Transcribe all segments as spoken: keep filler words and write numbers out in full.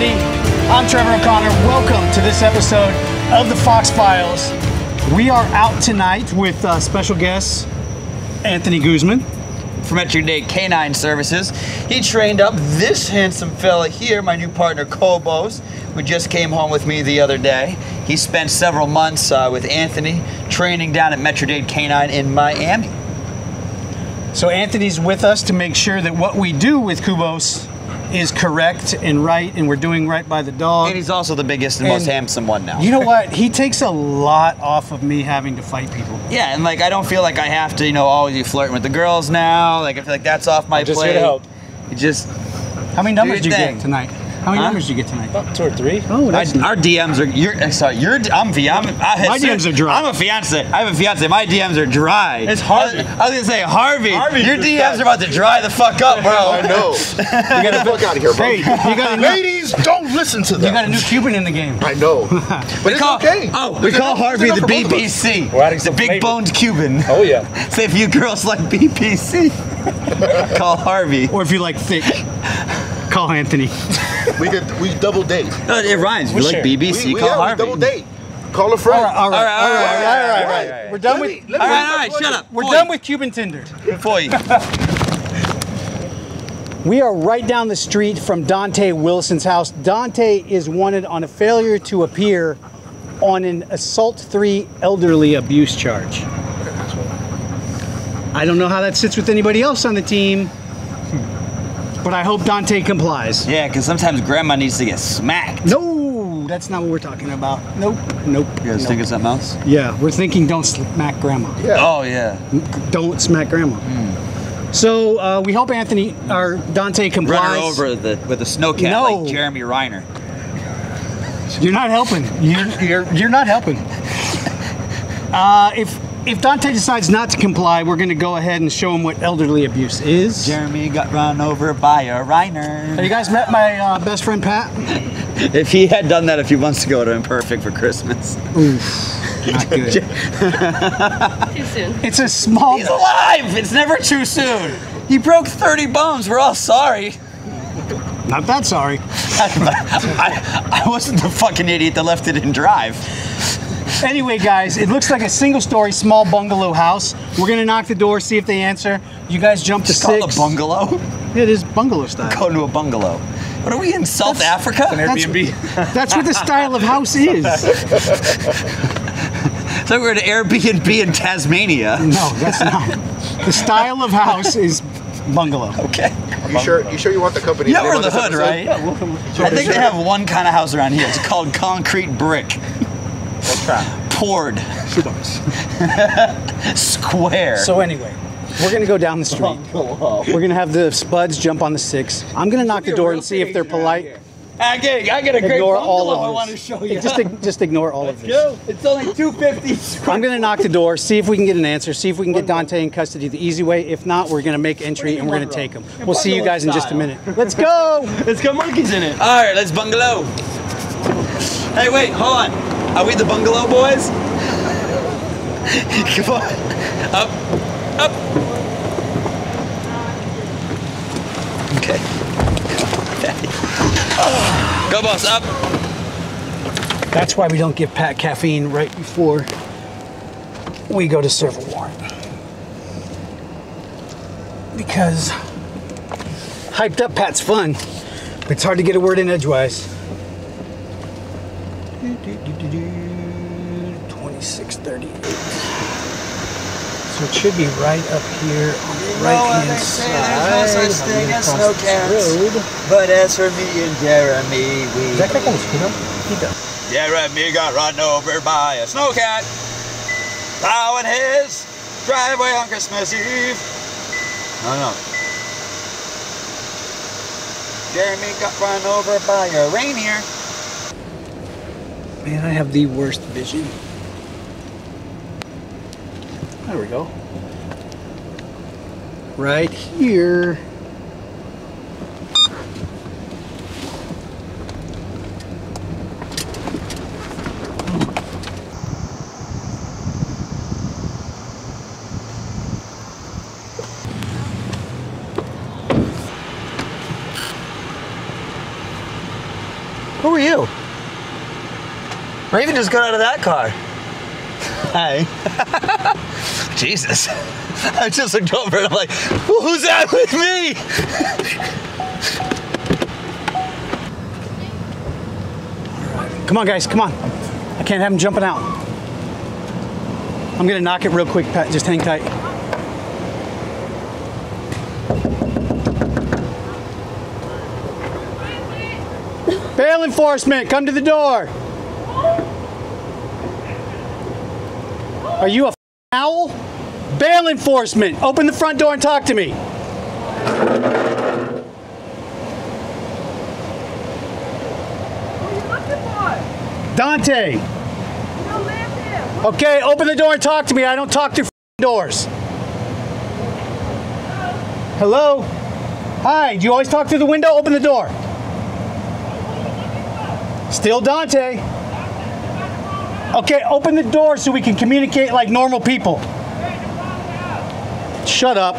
everybody. I'm Trevor O'Connor. Welcome to this episode of the Fox Files. We are out tonight with uh, special guest Anthony Guzman from Metro-Dade Canine Services. He trained up this handsome fella here, my new partner Kobus, who just came home with me the other day. He spent several months uh, with Anthony training down at Metro-Dade Canine in Miami. So Anthony's with us to make sure that what we do with Kobus is correct and right, and we're doing right by the dog. And he's also the biggest and, and most handsome one now. You know what? He takes a lot off of me having to fight people. Yeah, and like I don't feel like I have to, you know, always be flirting with the girls now. Like I feel like that's off my just plate. Just help. You just. How many numbers do you thing. get tonight? How many huh? numbers do you get tonight? About two or three. Oh, that's I, our D Ms are. You're, sorry, you're. I'm. I'm, I'm I, my sorry, D Ms are dry. I'm a fiance. I have a fiance. My D Ms are dry. It's Harvey. I was, I was gonna say Harvey. Harvey your D Ms bad. are about to dry the fuck up, bro. I know. You got to fuck out of here, bro. Hey, you got a new, ladies, don't listen to them. You got a new Cuban in the game. I know. But we it's call, okay. Oh, we, we call enough, Harvey the B B C. We're adding some the big flavor. boned Cuban. Oh yeah. Say if you girls like B B C, call Harvey. Or if you like thick. Call Anthony. we could, we double date. No, it rhymes. We, we like sure. B B C. We, we, call yeah, Harvey. We double date. Call a friend. All right, all right, all right, all right. All right, all right, all right, all right. We're done let with. Me, all right, all right. Shut you. up. We're Boy. done with Cuban Tinder. Boy. We are right down the street from Dante Wilson's house. Dante is wanted on a failure to appear on an assault three elderly abuse charge. I don't know how that sits with anybody else on the team. But I hope Dante complies. Yeah, because sometimes grandma needs to get smacked. No, that's not what we're talking about. Nope, nope. You guys nope. thinking something else? Yeah, we're thinking don't smack grandma. Yeah. Oh, yeah. Don't smack grandma. Mm. So uh, we hope Anthony, or Dante complies. Run her over the, with a snowcat no. like Jeremy Renner. You're not helping. You're, you're, you're not helping. Uh, if... If Dante decides not to comply, we're going to go ahead and show him what elderly abuse is. Jeremy got run over by a Reiner. Have you guys met my uh, best friend, Pat? If he had done that a few months ago, it would have been perfect for Christmas. Oof. Not good. Too soon. It's a small... He's alive! It's never too soon. He broke thirty bones. We're all sorry. Not that sorry. I, I, I wasn't the fucking idiot that left it in drive. Anyway, guys, it looks like a single-story small bungalow house. We're gonna knock the door, see if they answer. You guys jump to six. It's called a bungalow? Yeah, it is bungalow style. Go to a bungalow. What are we in, South that's, Africa? An Airbnb. That's, that's what the style of house is. So we're at an Airbnb in Tasmania. No, that's not. The style of house is bungalow. Okay. You sure you sure you want the company? Yeah, we're in the hood, episode? right? Yeah, we'll, we'll, we'll, I think sure. they have one kind of house around here. It's called concrete brick. Poured. Square. So anyway, we're gonna go down the street. We're gonna have the Spuds jump on the six. I'm gonna knock the door and see if they're polite. I get, I get a great bundle I want to show you. Just, just ignore all of this. It's only two fifty. I'm gonna knock the door, see if we can get an answer, see if we can get Dante in custody the easy way. If not, we're gonna make entry and we're gonna take him. We'll see you guys in just a minute. Let's go. Let's go monkeys in it. All right, let's bungalow. Hey, wait, hold on. Are we the bungalow boys? Come on. Up. Up. Okay. Go, boss. Up. That's why we don't give Pat caffeine right before we go to serve a warrant. Because hyped up Pat's fun, but it's hard to get a word in edgewise. twenty-six thirty-eight. So it should be right up here on the you right hand side. There's no such thing as snowcats. But as for me and Jeremy, we. Is that guy called Spino? He does. Jeremy got run over by a snowcat. Plowing his driveway on Christmas Eve. No, no. Jeremy got run over by a reindeer. Man, I have the worst vision. There we go. Right here. are you? Or even just got out of that car. Hi. Jesus. I just looked over and I'm like, well, who's that with me? Come on, guys, come on. I can't have him jumping out. I'm gonna knock it real quick, Pat, just hang tight. Bail enforcement, come to the door. Are you a owl? Bail enforcement, open the front door and talk to me. Dante. Okay, open the door and talk to me. I don't talk through doors. Hello? Hi, do you always talk through the window? Open the door. Still Dante. Okay, open the door so we can communicate like normal people. Shut up.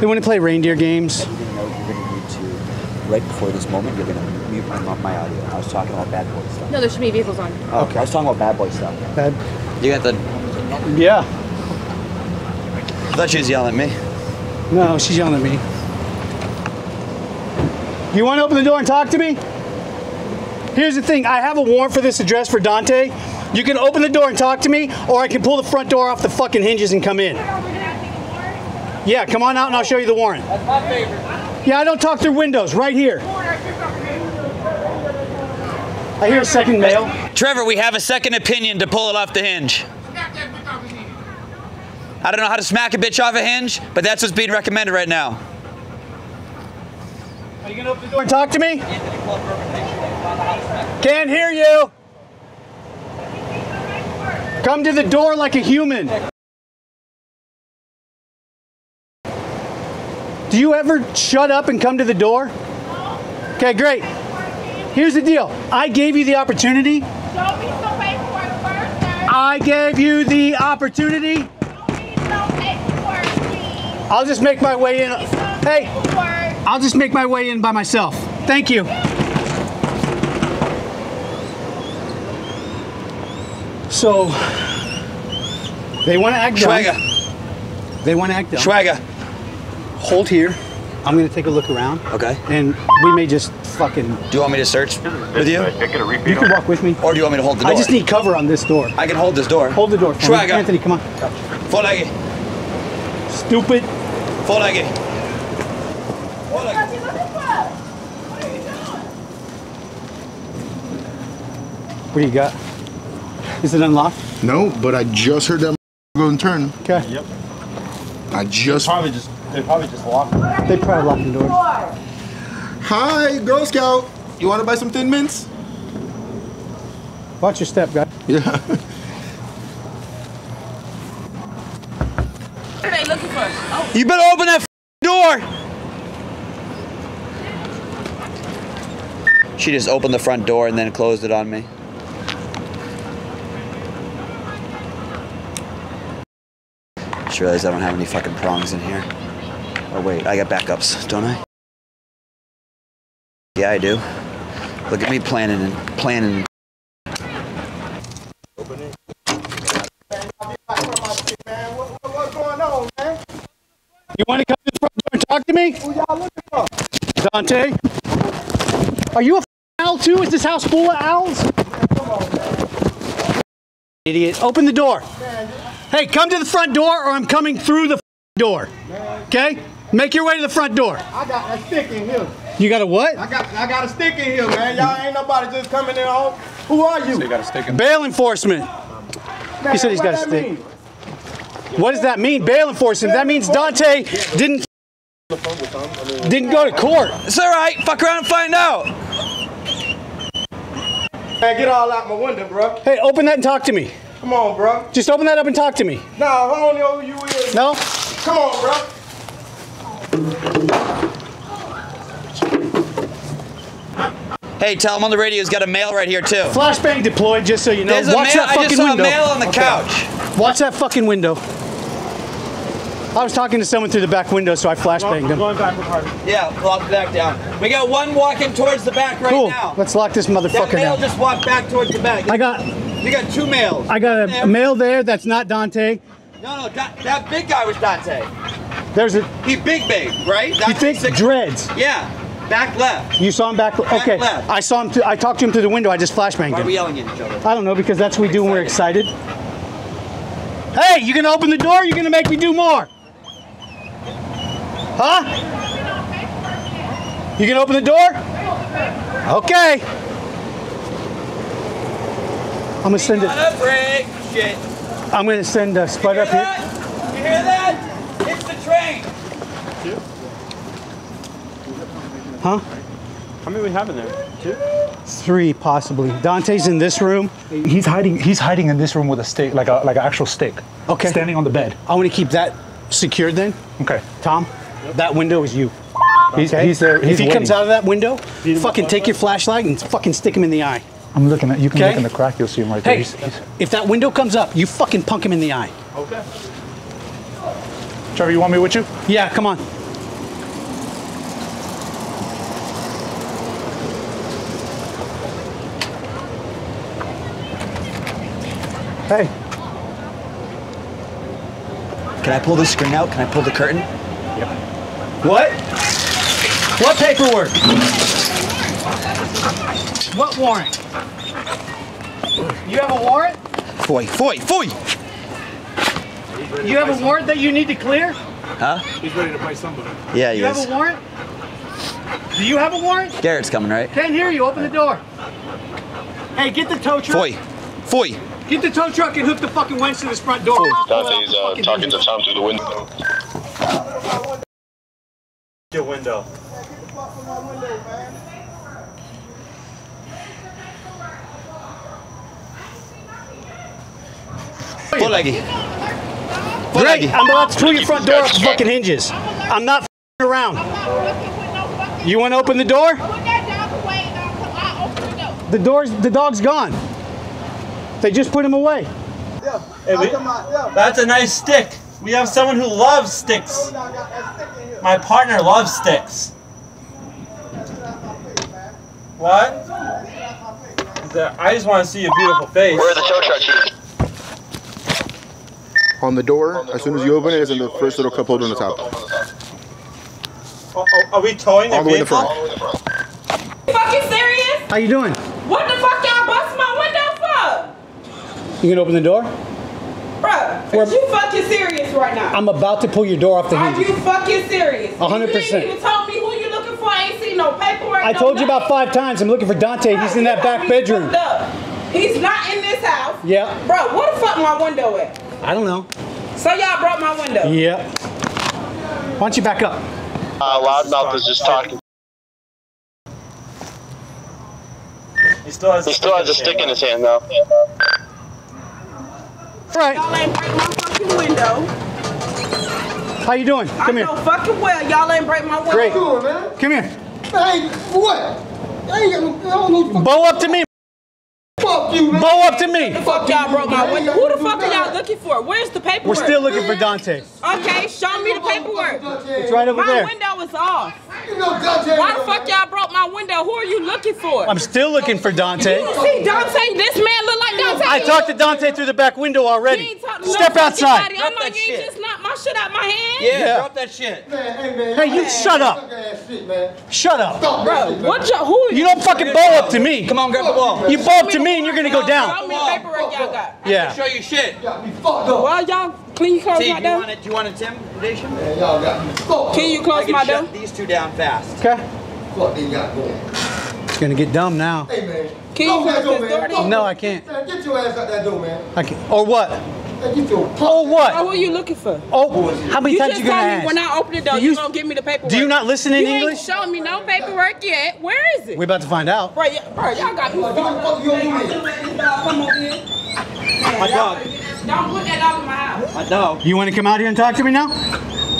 They want to play reindeer games. Right before this moment, you're gonna mute my, my audio. I was talking about bad boy stuff. No, there should be vehicles on. Oh, okay, I was talking about bad boy stuff. Bad. You got the. Yeah. I thought she was yelling at me. No, she's yelling at me. You want to open the door and talk to me? Here's the thing. I have a warrant for this address for Dante. You can open the door and talk to me, or I can pull the front door off the fucking hinges and come in. Yeah, come on out and I'll show you the warrant. That's my favorite. Yeah, I don't talk through windows. Right here. I hear a second mail. Trevor, we have a second opinion to pull it off the hinge. I don't know how to smack a bitch off a hinge, but that's what's being recommended right now. Are you going to open the door and talk to me? Can't hear you. Come to the door like a human. Do you ever shut up and come to the door? No. Okay, great. Here's the deal. I gave you the opportunity. Show me some paperwork first, sir. I gave you the opportunity. Show me some paperwork, please. I'll just make my way in. Hey, I'll just make my way in by myself. Thank you. So, they want to act dumb. Schwager. They want to act dumb. Schwager. Hold here. I'm gonna take a look around. Okay. And we may just fucking. Do you want me to search with you? You can walk with me. Or do you want me to hold the door? I just need cover on this door. I can hold this door. Hold the door. For me. Anthony, come on. Full leggy. Stupid. Full leggy. Full leggy. What are you doing? What do you got? Is it unlocked? No, but I just heard that go and turn. Okay. Yep. I just. Probably just. They probably just locked the door. They probably locked the door. Hi, Girl Scout. You want to buy some Thin Mints? Watch your step, guy. Yeah. What are they looking for? Oh. You better open that door. She just opened the front door and then closed it on me. Just realized I don't have any fucking prongs in here. Oh wait, I got backups, don't I? Yeah, I do. Look at me planning and planning. Open it. What's going on, man? You want to come to the front door and talk to me? Who y'all looking for? Dante. Are you a owl too? Is this house full of owls? Man, come on, man. Idiot. Open the door. Man. Hey, come to the front door, or I'm coming through the door. Man. Okay. Make your way to the front door. I got a stick in here. You got a what? I got I got a stick in here, man. Y'all ain't nobody just coming in home. Who are you? So you got a stick in bail enforcement. Man, he said he's got a stick. Mean? What does that mean? Bail enforcement. That means Dante didn't didn't go to court. It's all right. Fuck around and find out. Man, get all out my window, bro. Hey, open that and talk to me. Come on, bro. Just open that up and talk to me. No, I don't know who you is. No. Come on, bro. Hey, tell him on the radio he's got a mail right here too. Flashbang deployed, just so you know. There's a Watch mail. That fucking I just saw window. A mail on the okay. couch. Watch that fucking window. I was talking to someone through the back window, so I flashbanged him. Going back apart. Yeah, lock back down. We got one walking towards the back right cool. now. Cool. Let's lock this motherfucker down. That male just walked back towards the back. I got. You got two males. I got a, a male there that's not Dante. No, no, that, that big guy was Dante. There's a. He big, big, right? That's you think six, dreads? Yeah. Back left. You saw him back, back okay. left. I saw him, th I talked to him through the window, I just flashbanged him. Why are we yelling at each other? I don't know, because that's what we do when we're excited. Hey, you gonna open the door or you gonna make me do more? Huh? You gonna open the door? Okay. I'm gonna send it. I'm gonna send a Spud up here. You hear that? It's the train. Huh? How many we have in there? Two? Three, possibly. Dante's in this room. He's hiding. He's hiding in this room with a stake, like a like an actual stake. Okay. Standing on the bed. I want to keep that secured then. Okay. Tom, yep. That window is you. Okay. He's, he's there. He's if he waiting. comes out of that window, he's fucking take your flashlight and fucking stick him in the eye. I'm looking at. You can okay. look in the crack. You'll see him right hey, there. He's, he's, if that window comes up, you fucking punk him in the eye. Okay. Trevor, you want me with you? Yeah. Come on. Hey. Can I pull this screen out? Can I pull the curtain? Yep. What? What paperwork? What warrant? You have a warrant? Foy, foy, foy! You have a warrant that you need to clear? Huh? He's ready to fight somebody. Yeah, he is. You have a warrant? Do you have a warrant? Garrett's coming, right? Can't hear you. Open the door. Hey, get the tow truck. Foy, foy. Get the tow truck and hook the fucking winch to this front door. Dante's uh, talking to Tom through the window. Your window. Foot leggy. Foot leggy. I'm about to pull your front door off the fucking hinges. I'm not fucking around. You want to open the door? The door's, the dog's gone. They just put him away. Yeah, we, that's a nice stick. We have someone who loves sticks. My partner loves sticks. What? I just want to see a beautiful face. Where are the tow trucks? On the door. On the as soon door, as you open it, it's in the first little cup holder on the top. Oh, oh, are we towing the All the way in the front. Are you fucking serious? How you doing? What the fuck y'all bust my window for? You gonna open the door? Bruh, are you fucking serious right now? I'm about to pull your door off the hinges. Are hinge. you fucking serious? one hundred percent. You didn't even tell me who you looking for. I ain't seen no paperwork. I no told nothing. you about five times. I'm looking for Dante. Bruh, He's in that back bedroom. He's not in this house. Yeah. Bro, where the fuck my window at? I don't know. So y'all brought my window? Yeah. Why don't you back up? Uh, Loudmouth is just talking. He still has, he still has a stick in his hand, though. Right. Y'all ain't break my fucking window. How you doing? Come I here. I know fucking well y'all ain't break my window. Great. Doing, man? Come here. Hey, what? I ain't got no, I don't know. Bow up to me. Fuck you, man. Bow up to me. The fuck y'all broke my window. Who the fuck are y'all looking for? Where's the paperwork? We're still looking for Dante. Okay, show me the paperwork. It's right over my there. My window is off. You know Dante. Why the fuck y'all broke my window? Who are you looking for? I'm still looking for Dante. You see Dante? This man look like Dante. I talked to Dante through the back window already. Step outside. I'm not, you ain't just knocked my shit out my hand. Yeah, yeah. Drop that shit. Man, hey, man. Hey, you man. shut up. Shit, shut up. Stop, bro. Bro. What your, who are you? You don't fucking bow up to me. Come on, grab the ball. You bow up to me and you're going to go down. Show me the paperwork y'all got. Yeah. Show you shit. Well, y'all clean your clothes right now. Do you want a intimidation? Y'all got Can you close my door? These two down. Fast. Okay. It's gonna get dumb now. Hey man. Can you close this door down? No, I can't. Get your ass out that door, man. I can't. Or what? Or what? Or who are you looking for? Oh, how many times you gonna ask? You just told me when I open the door, you gonna give me the paperwork. Do you not listen in English? You ain't showing me no paperwork yet. Where is it? We're about to find out. Right, bro, y'all got me. My dog. Don't put that dog in my house. My dog. You wanna come out here and talk to me now?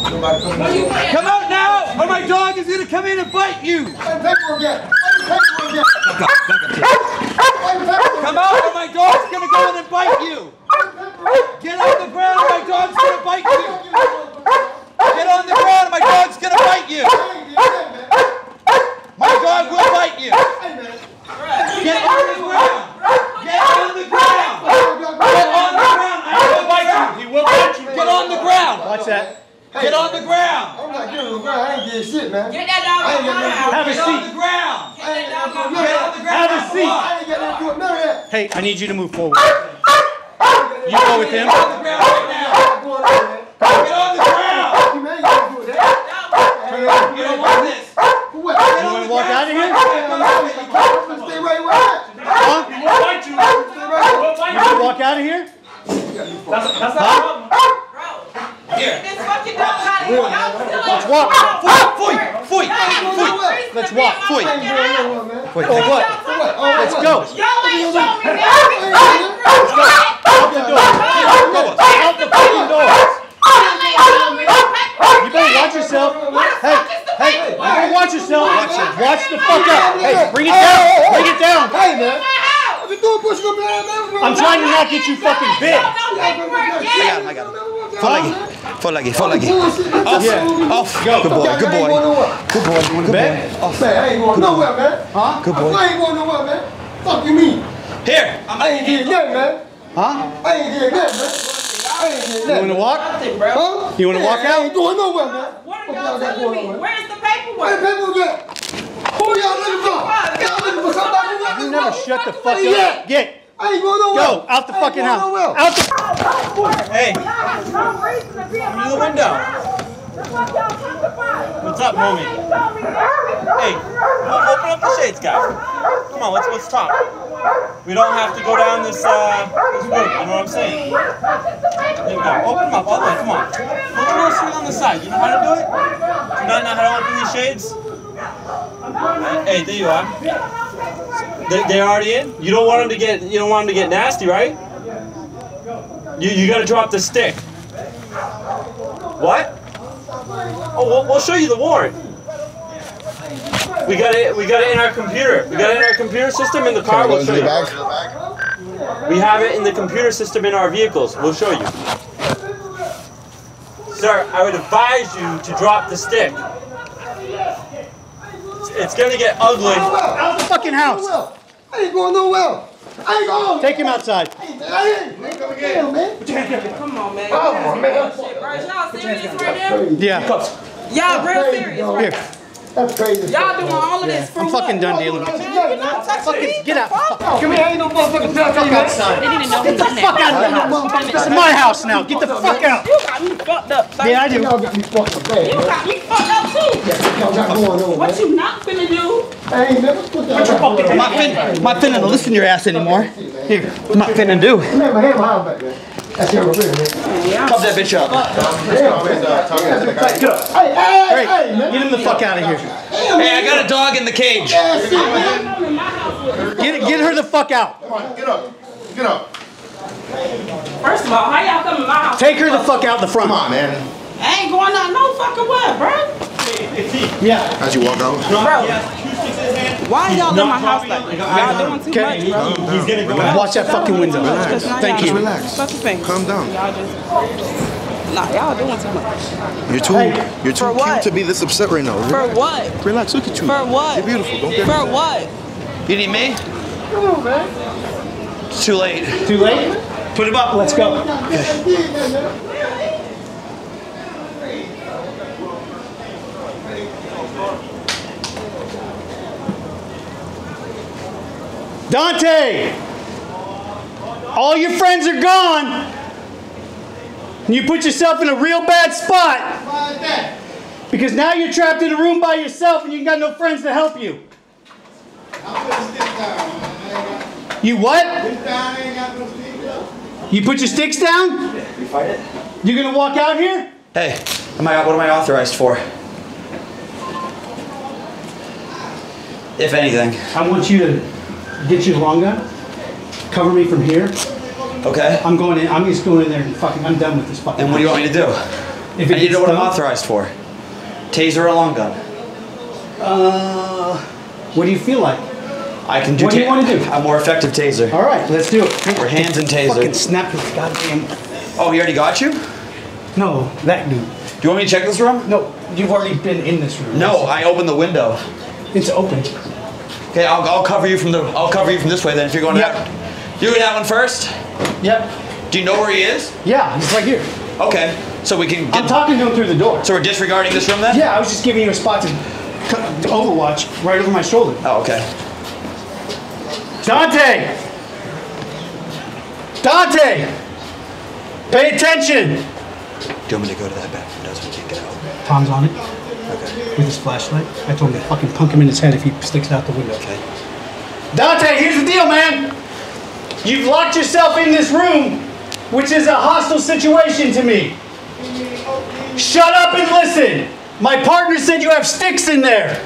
Come out now, or my dog is gonna come in and bite you! Come out, or my dog's gonna go in and bite you! Get out of the ground, or my dog's gonna bite you! Hey, I need you to move forward. You go with him. You don't want this. You want to walk out of here? Stay right where huh? You want to walk out of here? That's, that's not huh? Bro, here. This fucking dog out of here. Let's walk. Foy, foy, foy. Let's walk. Foy. Oh, what? Let's go. Y'all ain't showing me that. Let's go. Out the door. Out the fucking doors. You better watch yourself. Hey, hey, you better watch yourself. Watch the fuck up. Hey, bring it down. Bring it down. Hey, man. I'm trying to not get you fucking bit. Yeah, I got it. Fall again. Fall again. Fall again. Off. Yeah. Off. Go. Good boy. Good boy. Good boy. You want to bet? Off. I ain't going nowhere, man. Huh? Good boy. I ain't going nowhere, man. Fuck you mean. Here. I ain't getting nothing, man. Huh? I ain't getting nothing, man. You want to walk? Huh? You want to walk out? I ain't going nowhere, man. What are y'all telling me? Where's the paperwork? Where's the paperwork? Who y'all looking for? Y'all looking for somebody who wants to never shut the fuck up. Get. I ain't going nowhere. Go. Out the fucking house. Out the fucking hey. Y'all have no reason to be in my fucking house. That's what y'all talking about. What's up, homie? Hey, open up the shades, guys. Come on, let's let's talk. We don't have to go down this, uh, this road, you know what I'm saying? There you go. Open them up all the way, come on. Look a little swing on the side. You know how to do it? Do you not know how to open these shades? Hey, there you are. They, they're already in? You don't want them to get, you don't want them to get nasty, right? You, you gotta drop the stick. What? Oh, we'll, we'll show you the warrant. We got it. We got it in our computer. We got it in our computer system in the car. We'll show you. We have it in the computer system in our vehicles. We'll show you. Sir, I would advise you to drop the stick. It's gonna get ugly. Out of the fucking house. I ain't going nowhere. I ain't going. Take him outside. Damn, man. Come on, man. Oh, man. Y'all serious right now? Yeah. Y'all real serious right now. That's crazy. Y'all doing all of this for I'm fucking done dealing with this. You're not fucking get out. Come here, ain't no motherfucking fuck outside. They didn't know get the fuck out of my house. It's my house now. Get the fuck out. You got me fucked up. Yeah, I do. You got me fucked up too. Y'all got going on. What you not finna do? I ain't never put that on. I'm not finna, I'm not finna to listen to your ass anymore. Here, I'm not finna do. That's your real, man. Pop that bitch up. Hey, get him the fuck out of here. Hey, I got a dog in the cage. Get get her the fuck out. Come on, get up. Get up. First of all, how y'all come to my house? Take her the fuck out the front. Come on, man. I ain't going out no fucking way, bro. Yeah. How'd you walk out? Bro. Why y'all in my house like that? Y'all doing too okay. much, bro. He's gonna go out. Watch that fucking window. Relax. Thank you. Relax. Calm down. Y'all just... Nah, y'all doing too much. You're too, hey, you're too cute to be this upset right now. Relax. For what? Relax, look at you. For what? You're beautiful, don't get For what? You need me? Come on, man. It's too late. Too late? Put him up, let's go. Okay. Dante! All your friends are gone. And you put yourself in a real bad spot. Because now you're trapped in a room by yourself and you got no friends to help you. You what? You put your sticks down? You're gonna walk out here? Hey, am I, what am I authorized for? If anything. I want you to get your long gun, cover me from here. Okay. I'm going in. I'm just going in there and fucking. I'm done with this fucking. And what do you want me to do? If I need to know what I'm authorized for. Taser or long gun. Uh. What do you feel like? I can do. What do you want to do? A more effective taser. All right, let's do it. We're hands and taser. Fucking snap this goddamn. Oh, he already got you? No, that dude. Do you want me to check this room? No, you've already been in this room. No, I opened the window. It's open. Okay, I'll I'll cover you from the. I'll cover you from this way then. If you're going. Yep. Out. You do that one first? Yep. Do you know where he is? Yeah, he's right here. Okay, so we can get... I'm talking to him through the door. So we're disregarding this room then? Yeah, I was just giving you a spot to, to overwatch right over my shoulder. Oh, okay. Dante! Dante! Pay attention! Do you want me to go to that bathroom? That's when you get out. Tom's on it. Okay. With his flashlight. I told him to fucking punk him in his head if he sticks out the window. Okay. Dante, here's the deal, man! You've locked yourself in this room, which is a hostile situation to me. Shut up and listen! My partner said you have sticks in there.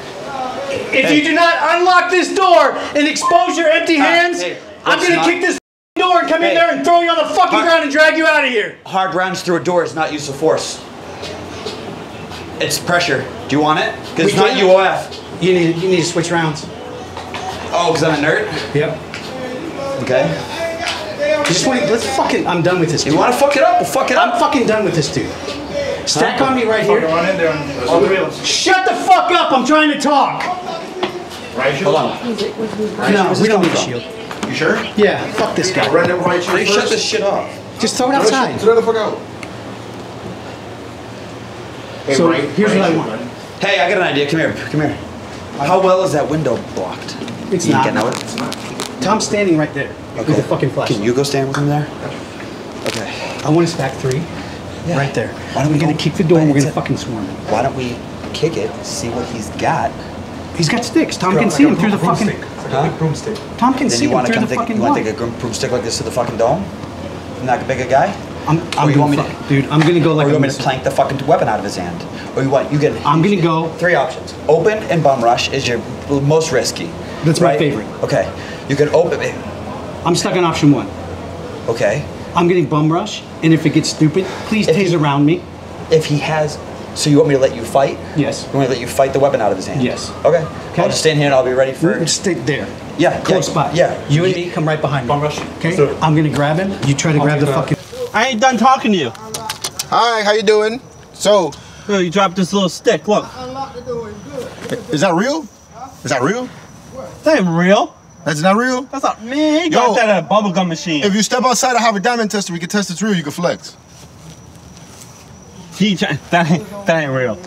If hey. you do not unlock this door and expose your empty hands, uh, hey, I'm going to kick this door and come hey. in there and throw you on the fucking hard, ground and drag you out of here. Hard rounds through a door is not use of force. It's pressure. Do you want it? Because it's not U O F. You need, you need to switch rounds. Oh, because I'm a nerd? Yep. Okay. You just want to, let's fucking, I'm done with this dude. You want to fuck it up? We'll fuck it up. I'm fucking done with this dude. Stack huh? on me right here. On in there on the Shut the fuck up! I'm trying to talk. Right shield. Hold on. Right no, we don't need a shield. You sure? Yeah. Fuck this guy. Right right shield. Shut this shit off. Just throw it outside. Throw the fuck out. Hey, so right, here's right what I want. Hey, I got an idea. Come here. Come here. How well is that window blocked? It's you not. Getting out? It's not. Tom's standing right there okay. with the fucking flashlight. Can you go stand with him there? Okay. I want to stack three. Yeah. Right there. Why don't we going to kick the door and we're going to fucking swarm him. Why don't we kick it, see what he's got? He's got sticks. Tom can see him through the fucking... Like a broomstick. Tom can see him through the fucking... You want to take a broomstick like this to the fucking dome? And not a bigger guy? I'm, I'm you want me to, dude, I'm going to go like... Or you want me to plank the fucking weapon out of his hand? Or you want... You get... I'm going to go... Three options. Open and bum rush is your most risky. That's my favorite. Okay. You can open it. I'm stuck on option one. Okay. I'm getting bum rush, and if it gets stupid, please if taser he, around me. If he has, so you want me to let you fight? Yes. You want me to let you fight the weapon out of his hand? Yes. Okay. Okay. I'll just stand here and I'll be ready for. Just stay there. Yeah. Close yeah, by. Yeah. You and me come right behind me. Bum rush. Okay. So, I'm gonna grab him. You try to I'll grab the fucking. I ain't done talking to you. Hi. How you doing? So. Yo, you dropped this little stick. Look. Is that real? Is that real? That ain't real. That's not real? That's not me. You got that at a bubblegum machine. If you step outside and have a diamond tester, we can test it's real, you can flex. Gee, that ain't, that ain't real.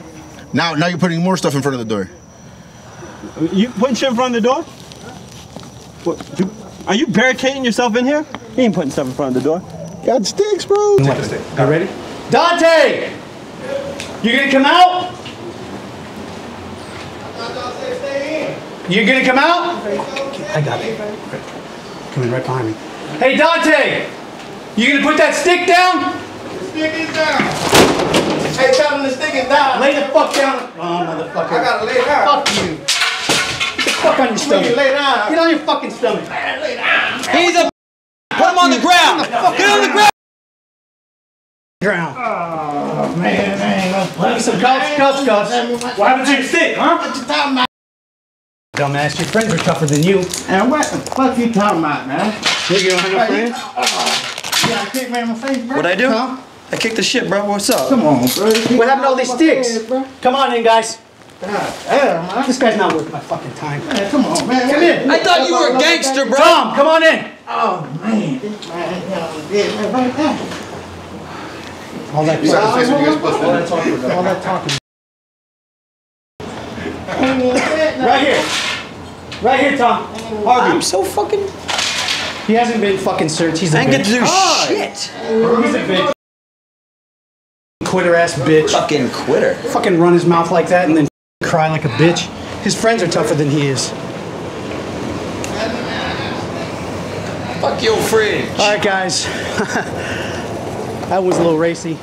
Now now you're putting more stuff in front of the door. You putting shit in front of the door? What, you, are you barricading yourself in here? You ain't putting stuff in front of the door. Got sticks, bro. Take a stick. You ready? Dante! You gonna come out? You gonna come out? I got it. Coming right behind me. Hey Dante! You gonna put that stick down? The stick is down. Hey, tell him the stick is down. Lay the fuck down. Oh, motherfucker. I gotta lay down. Fuck you. Get the fuck on your stomach. You lay down. Get on your fucking stomach. Lay down. He's a. Put him on the ground. Get on the, Get on the ground. Ground. Oh man, man. Let me some cuffs, cuffs, cuffs. Why would you stick, huh? What you talking about? Dumbass, your friends are tougher than you. And what the fuck you talking about, man? You don't have no friends? Uh, yeah, I kicked me in my face, bro. What'd I do? Huh? I kicked the shit, bro. What's up? Come on, bro. What happened to all these sticks? Head, bro. Come on in, guys. God damn, man. This guy's not worth my fucking time. Man, come on, man. Come in. I thought you were a gangster, bro. Tom, come on in. Oh, man. This man did man right now. All that talking. All that talking. Right here. Right here, Tom. Harvey. I'm so fucking... He hasn't been fucking searched. He's a bitch. I didn't get to do oh, shit. He's a bitch. Quitter ass bitch. Fucking quitter. Fucking run his mouth like that and then cry like a bitch. His friends are tougher than he is. Fuck your fridge. Alright, guys. That was a little racy.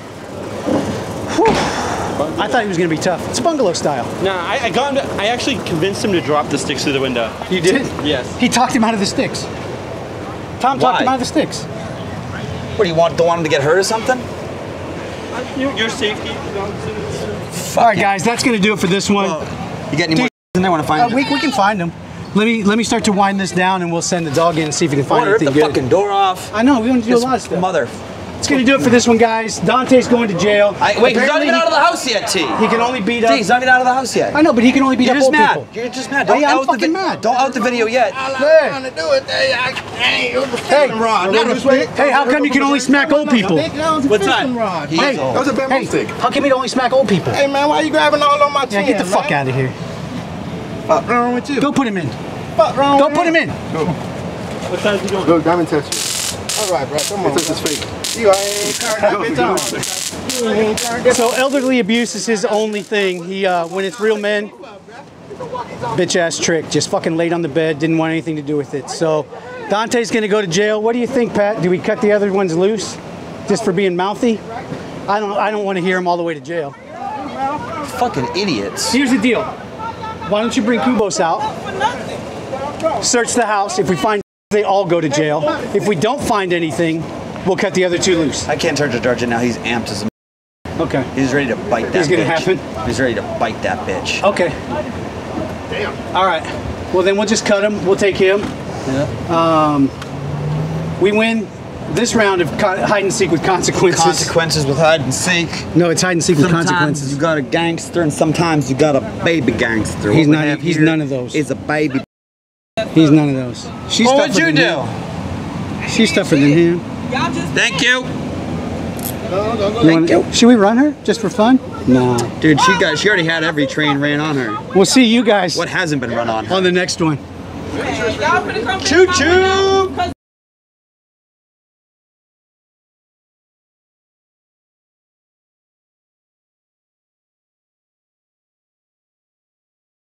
Whew. I thought he was going to be tough. It's bungalow style. No, nah, I, I got him to, I actually convinced him to drop the sticks through the window. You did? Yes. He talked him out of the sticks. Tom Why? talked him out of the sticks. What, do you want, don't want him to get hurt or something? Your, your safety. All right, guys, that's going to do it for this one. Whoa. You got any Dude, more in there? Want to find uh, we, we can find them. Let me let me start to wind this down, and we'll send the dog in and see if we can find Order anything the good. the fucking door off. I know, we want to do this a lot of stuff. Mother. That's going to do it for this one, guys. Dante's going to jail. I, wait, he's not even out of the house yet, T. He can only beat up... T, he's not even out of the house yet. I know, but he can only beat You're up old mad. people. You're just mad. Don't hey, out I'm fucking the mad. Don't out the video yet. All I'm trying to do is... Hey, hey, how come you can only smack old people? What's that? Hey, that was a bamboo stick. How come you can only smack old people? Hey, man, why are you grabbing all on my chin? Yeah, get the fuck out of here. What's wrong with you? Go put him in. What's wrong with you? Go put him in. What size you doing? Go diamond test. All right, bro. Come on. This is fake. You ain't turned that bitch on. You ain't turned that. So elderly abuse is his only thing. He, uh, when it's real men, bitch ass trick. Just fucking laid on the bed. Didn't want anything to do with it. So Dante's gonna go to jail. What do you think, Pat? Do we cut the other ones loose just for being mouthy? I don't. I don't want to hear him all the way to jail. Fucking idiots. Here's the deal. Why don't you bring Kobus out? Search the house. If we find, they all go to jail. If we don't find anything, we'll cut the other two loose. I can't charge a sergeant now. He's amped as a. Okay. He's ready to bite that. He's gonna bitch. happen. He's ready to bite that bitch. Okay. Damn. All right. Well then, we'll just cut him. We'll take him. Yeah. Um, we win. This round of hide and seek with consequences. Consequences with hide and seek. No, it's hide and seek sometimes with consequences. Sometimes you got a gangster, and sometimes you got a baby gangster. He's not. He's none of those. He's a baby. He's none of those. She's what would you do? Him. She's tougher than him. Thank you. No, no, no, Thank you. Should we run her just for fun? No, dude. She got. She already had every train ran on her. We'll see you guys. What hasn't been run on? Her. On the next one. Choo choo.